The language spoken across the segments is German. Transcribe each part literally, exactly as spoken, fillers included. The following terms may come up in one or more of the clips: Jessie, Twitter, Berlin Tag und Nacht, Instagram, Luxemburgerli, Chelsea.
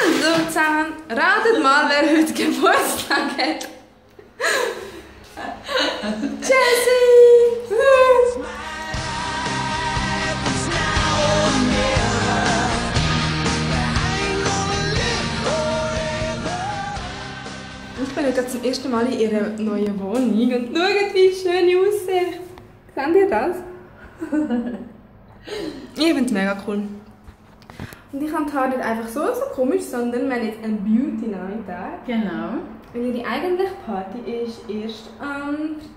Hallo zusammen, ratet mal, wer heute Geburtstag hat. Jessie! Ich bin heute zum ersten Mal in ihrer neuen Wohnung und schaut, wie schön die aussieht. Seht ihr das? Ich finde es mega cool. Und ich habe die Haare nicht einfach so, so komisch, sondern wir haben jetzt einen Beauty-Nachmittag. Genau. Weil ihre eigentliche Party ist erst am ähm,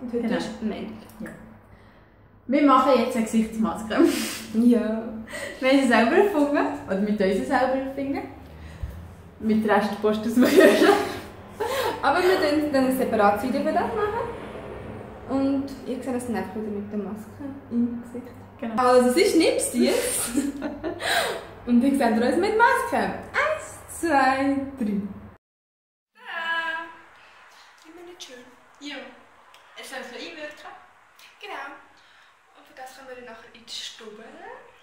und heute genau. Ist Montag. Ja. Wir machen jetzt eine Gesichtsmaske. Ja. Wir haben sie selber erfunden. Oder mit uns selber erfinden. Mit der Restpost ausprobieren. Aber wir werden dann ein separates Video für das machen. Und ihr seht es dann einfach wieder mit der Maske im Gesicht. Genau. Also es ist Nips jetzt. Und dann seht ihr uns mit Maske. Eins, zwei, drei. Ja, es soll so einwirken. Genau. Und für das können wir dann nachher in die Stube.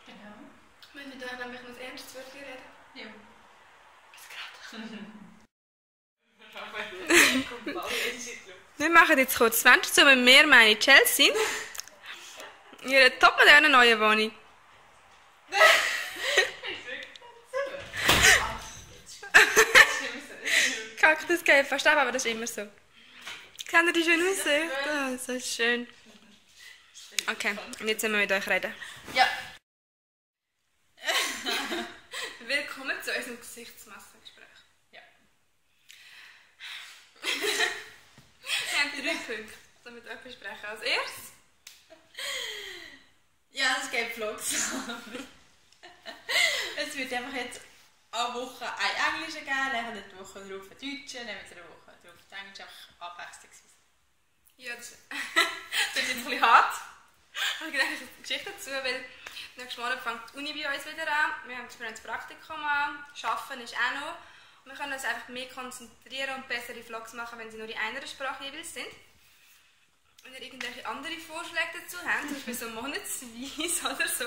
Genau. Müssen wir dann nämlich noch ein ernstes Wörtchen reden? Ja. Bis gerade. Wir machen jetzt kurz das Fenster zu, aber wir meinen Chelsea. Ihre topmoderne neue Wohnung. Kaktus geht fast ab, aber das ist immer so. Kann ihr die schön aussehen? Oh, so schön. Okay, und jetzt müssen wir mit euch reden. Ja. Willkommen zu unserem Gesichtsmassengespräch. Ja. Wir haben drei Punkte, die wir mit euch besprechen. Als erstes. Ja, es gibt Vlogs. Es wird einfach jetzt eine Woche ein Englische geben, dann eine Woche drauf ein Deutsche, dann eine Woche. Ich denke, es ist einfach abwechslungsweise. Ja, das, das ist jetzt ein bisschen hart. Aber ich denke, ich eine Geschichte dazu, weil nächstes Mal fängt die Uni bei uns wieder an. Wir haben das Praktikum an, Arbeiten ist auch noch. Und wir können uns einfach mehr konzentrieren und bessere Vlogs machen, wenn sie nur in einer Sprache jeweils sind. Wenn ihr irgendwelche andere Vorschläge dazu habt, zum Beispiel so monatsweise oder so.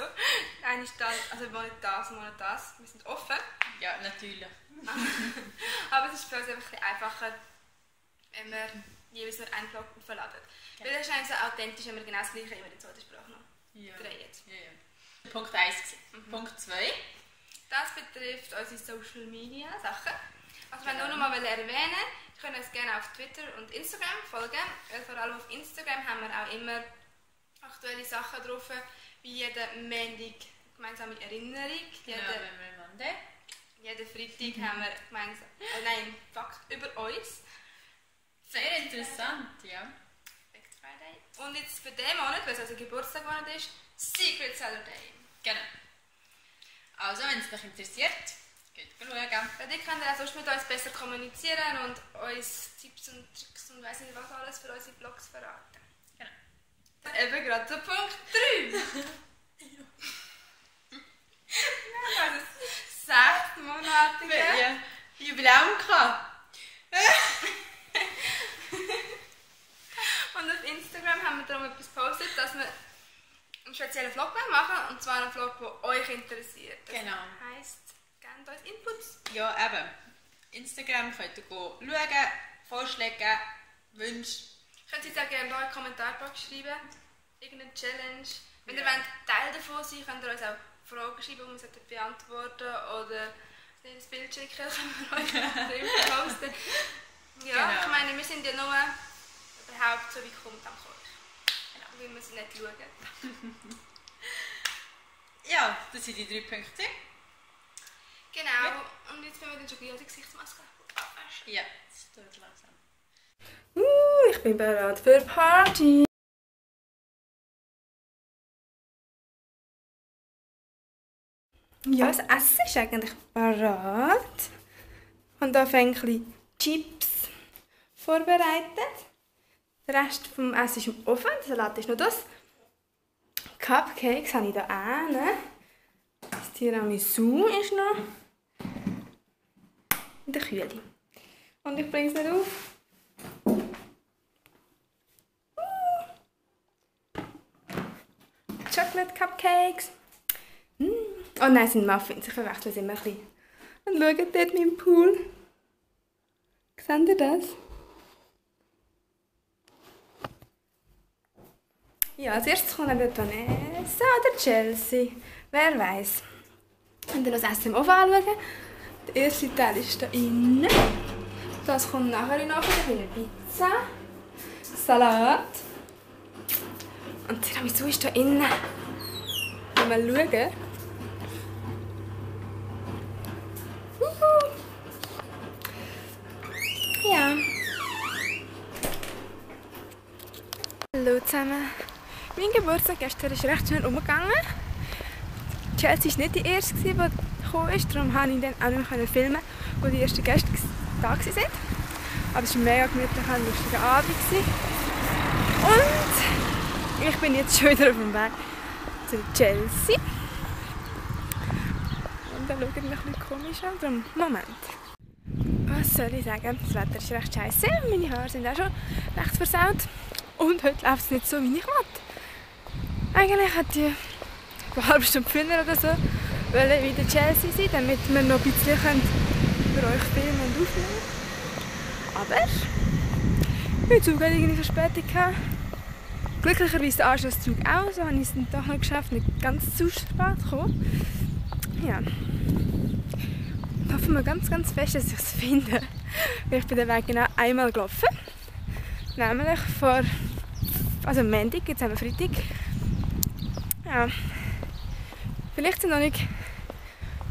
Einmal das, also mal das, mal das. Wir sind offen. Ja, natürlich. Aber es ist für uns einfach ein bisschen einfacher, wenn wir jeweils nur einen Vlog verladen. Ja. Weil das ist eigentlich so authentisch, wenn wir genau das gleiche immer in der zweiten Sprache noch ja. drehen. Ja, ja. Punkt eins. Mhm. Punkt zwei. Das betrifft unsere Social Media Sachen. Also wenn ihr genau. noch mal erwähnen wollt, könnt ihr uns gerne auf Twitter und Instagram folgen. Weil vor allem auf Instagram haben wir auch immer aktuelle Sachen drauf, wie jede Montag gemeinsame Erinnerung. Genau, jede, jeden Freitag mhm. haben wir gemeinsam, äh, nein, Fakt über uns. Sehr interessant, ja. Und jetzt für den Monat, weil es also Geburtstag Monat ist, Secret Cellar Day. Genau. Also, wenn es euch interessiert, geht schauen. Dann könnt ihr auch sonst mit uns besser kommunizieren und uns Tipps und Tricks und weiss nicht was alles für unsere Blogs verraten. Genau. Dann eben gerade zu Punkt drei. Ja. Ja, also sechsmonatige ja. Jubiläum gehabt. Und auf Instagram haben wir darum etwas gepostet, dass wir einen speziellen Vlog machen, und zwar einen Vlog, der euch interessiert. Das genau. heisst, gebt uns Inputs. Ja, eben. Instagram könnt ihr schauen, Vorschläge, Wünsche. Könnt ihr jetzt auch gerne einen Kommentarbox schreiben, irgendeine Challenge. Wenn ja. ihr wollt, Teil davon sein, könnt ihr uns auch Fragen schreiben, die wir beantworten oder ein Bild schicken, können wir euch posten. Ja, genau. Ich meine, wir sind ja nur überhaupt so wie kommt am Kopf. Genau. Weil wir sie nicht schauen. Ja, das sind die drei Punkte. Genau, ja. Und jetzt können wir dann schon gleich die Gesichtsmaske abwaschen. Ja, das tut langsam. Uh, ich bin bereit für Party! Ja, das Essen ist eigentlich bereit. Und da fängt ein bisschen Chips vorbereitet. Der Rest vom Essen ist im Ofen, der Salat ist noch das. Cupcakes habe ich hier auch. Das Tiramisu ist noch. Und der Kühli. Und ich bringe es nicht auf. Uh. Chocolate Cupcakes. Mm. Oh nein, es sind Muffins. Ich verwechsel es immer ein bisschen. Und schaut dort meinen Pool. Seht ihr das? Ja, als erstes kommen wir dort Vanessa oder Chelsea. Wer weiß. Und dann noch das Essen im Ofen anschauen. Der erste Teil ist hier innen. Das kommt nachher in den Ofen. Dann eine Pizza. Salat. Und Tiramisu ist hier innen. Mal schauen. Juhu. Ja. Hallo zusammen. Mein Geburtstag gestern ist recht schnell umgegangen. Chelsea war nicht die erste, die gekommen ist. Darum konnte ich dann auch nicht mehr filmen, wo die ersten Gäste da waren. Aber es war mega gemütlich, ein lustiger Abend. Und ich bin jetzt schon wieder auf dem Weg zu Chelsea. Und dann schaut es ein bisschen komisch an. Darum, Moment. Was soll ich sagen? Das Wetter ist recht scheiße. Meine Haare sind auch schon recht versaut. Und heute läuft es nicht so, wie ich wollte. Eigentlich hätte ich eine halbe Stunde früher oder so wieder in Chelsea sein, damit wir noch ein bisschen für euch filmen und aufnehmen. Aber mein Zug hatte irgendwie Verspätung. Glücklicherweise der Anschlusszug auch, so habe ich es dann doch noch geschafft, nicht ganz zu spät gekommen. Ja. Hoffen wir ganz, ganz fest, dass ich es finde. Ich bin den Weg genau einmal gelaufen. Nämlich vor, also Montag, jetzt haben wir Freitag. Ja. Vielleicht sind noch nicht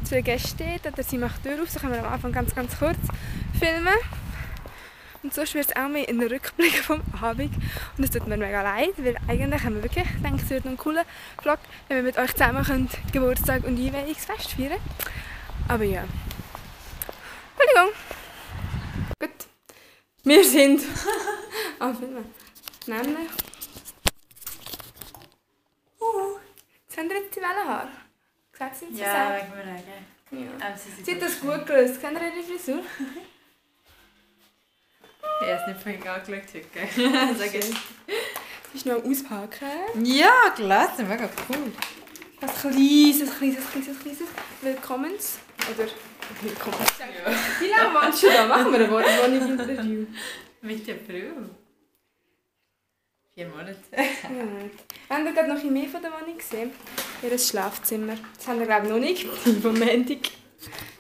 zwei Gäste dort, oder sie macht die Tür auf, so können wir am Anfang ganz, ganz kurz filmen. Und sonst wird es auch mal ein Rückblick vom Abend. Und es tut mir mega leid, weil eigentlich haben wir wirklich gedacht, es wird noch ein cooler Vlog, wenn wir mit euch zusammen können, Geburtstag und Einweihungsfest feiern. Aber ja. Entschuldigung. Gut. Wir sind am Filmen. Nämlich. Uh, jetzt haben wir jetzt die Wellenhaare. Gesagt sind sie ja, wegen mir eigentlich. Ja. Sie, sie hat das gut gelöst. Kennt ihr ihre Frisur? Ich habe es nicht vorhin angeschaut heute. Sag ich. Sie ist noch am Auspacken. Ja, gelassen. Mega cool. Ein kleines, kleines, kleines, kleines Willkommens. Oder Willkommen. Ja. Wie lange waren schon da? Machen wir ein One-Minute-Interview. Mitte April. Vier Monate. Vier Monate. Haben wir gerade noch ein mehr von der Wohnung gesehen? Ihr Schlafzimmer. Das haben wir glaube ich noch nicht. Die Momentik.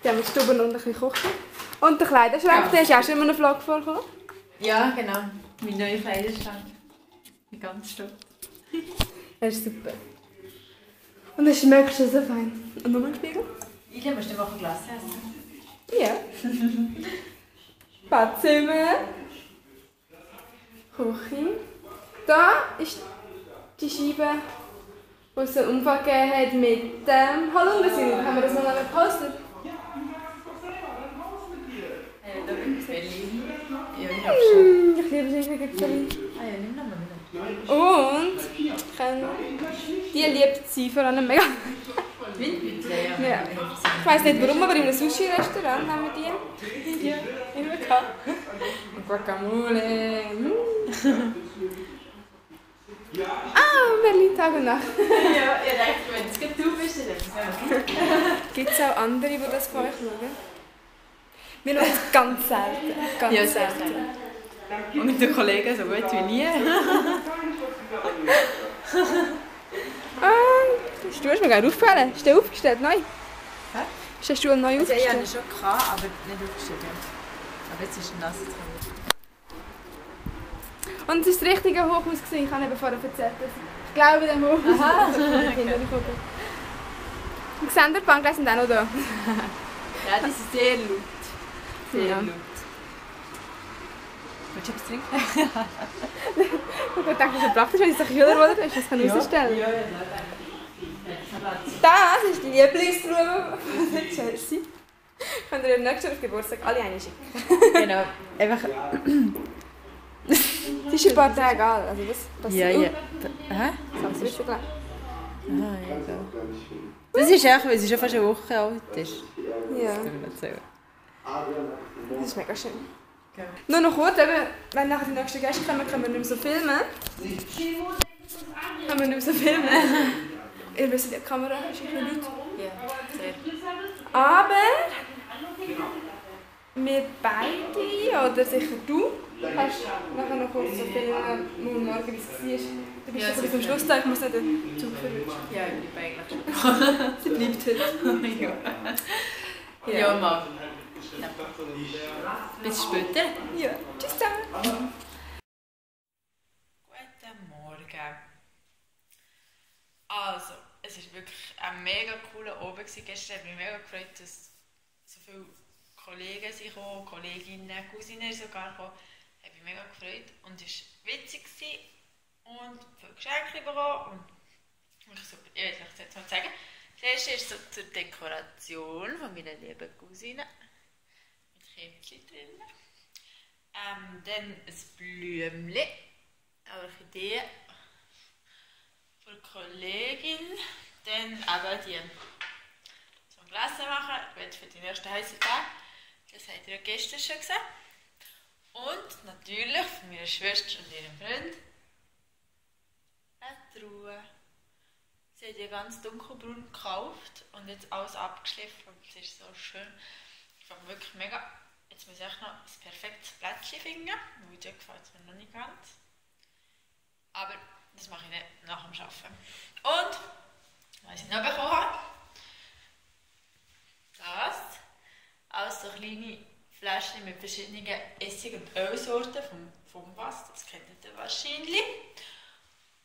Die haben wir Stuben und ein bisschen kochen. Und der Kleiderschrank, ja. Der ist auch schon immer einen Vlog vorgekommen. Ja, genau. Mein neuer Kleiderschrank. Mein ganzes Stück. Er ist super. Und es schmeckt schon so fein. Und nochmal ein Spiegel? Ich muss eine Woche Glas essen. Ja. Badzimmer. Küche. Da ist die Scheibe, wo es einen Unfall gegeben hat mit dem ähm, Halundersirup. Haben wir das noch einmal gepostet? Mmh, ich liebe es, ich liebe Berlin. Ah ja, nimm nochmal mit. Und ich kann, die liebt sie vor allem mega. Ja. Ich weiss nicht warum, aber in einem Sushi-Restaurant haben wir die. Ja, immer gehabt. Guacamole. Ah, Berlin Tag und Nacht. Ja, ihr denkt, wenn es du bist, dann ist es. Gibt es auch andere, die das von euch schauen? Wir schauen es ganz selten. Ganz ja, selten. selten. Und mit den Kollegen so gut wie nie. Ah, der Stuhl ist mir gerade aufgefallen. Ist der aufgestellt? Nein. Hä? Ist der Stuhl neu aufgestellt? Ja, ich hatte schon, aber nicht aufgestellt. Aber jetzt ist er nass. Und es war das richtige Hochhaus. Ich habe eben vorher erzählt, dass ich glaube, in diesem Hochhaus. Aha. Und seht ihr, die Banken sind auch noch da. Ja, das ist sehr laut. Sehr ja. laut. Willst du etwas trinken? Ich dachte, das ist praktisch, wenn ich es ein kühler wurde, das kann ich ja. rausstellen. Ja, ja, ja. Das ist die Lieblingsruhe von Chelsea. Könnt ihr im nächsten Jahr auf Geburtstag alle eine schicken. Genau. Einfach... Das ist ein paar Tage alt, also das passiert. Ja, ja. Hä? Das ist schon klar. Ah, ja, so. Das ist echt, weil sie schon fast eine Woche alt ist. Ja. Das ist mega schön. Ja. Nur noch kurz, wenn nachher die nächsten Gäste kommen, können wir nicht mehr so filmen. Können wir nicht mehr so filmen. Ihr wisst, die Kamera ist ein bisschen laut. Ja, sehr. Aber Wir beide, oder sicher du, hast nachher noch kurz so viel Morgen, wie es war. Du bist ja, bis am Schluss da, ich muss nicht den Zug verwünschen. Ja, ich bin eigentlich schon. Sie bleibt heute. Ja, ja Mann. Ja. Bis später. Ja, tschüss zusammen. Guten Morgen. Also, es war wirklich ein mega cooler Abend gestern. Ich habe mich mega gefreut, dass so viele Kollegen sind gekommen, Kolleginnen, Cousinen sogar gekommen. Ich habe mich mega gefreut und es war witzig und viele Geschenke bekommen. Und ich super, ich werde es jetzt mal zeigen. Das erste ist so zur Dekoration von meiner lieben Cousine. Mit Käppchen drin. Ähm, dann ein Blümchen. Eine Orchidee. Von der Kollegin. Dann eben die zum Gläser machen. Ich werde für die nächsten heißen Tag. Das habt ihr ja gestern schon gesehen. Und natürlich von meiner Schwester und ihrem Freund. Eine Truhe. Sie hat ja ganz dunkelbraun gekauft und jetzt alles abgeschliffen und es ist so schön. Ich fand wirklich mega. Jetzt muss ich noch das perfekte Plättchen finden, weil dir gefällt es mir noch nicht ganz. Aber das mache ich nicht nach dem Arbeiten. Und, was ich noch bekommen habe, das. Alles so kleine Fläschchen mit verschiedenen Essig- und Ölsorten vom, vom Wasser, das kennt ihr wahrscheinlich.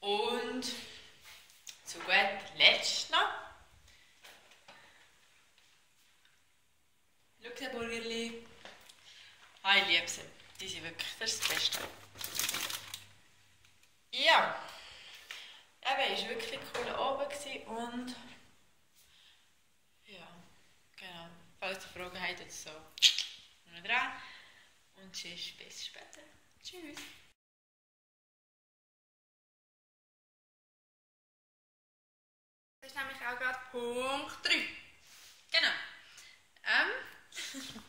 Und zu guter Letzt noch Luxemburgerli. Ah, ich liebe sie. Die sind wirklich das Beste. Ja, eben, es war wirklich ein cooler Abend und ja, genau. Falls ihr Fragen habt, jetzt so dran. Und tschüss, bis später. Tschüss. Das ist nämlich auch gerade Punkt drei. Genau. Ähm.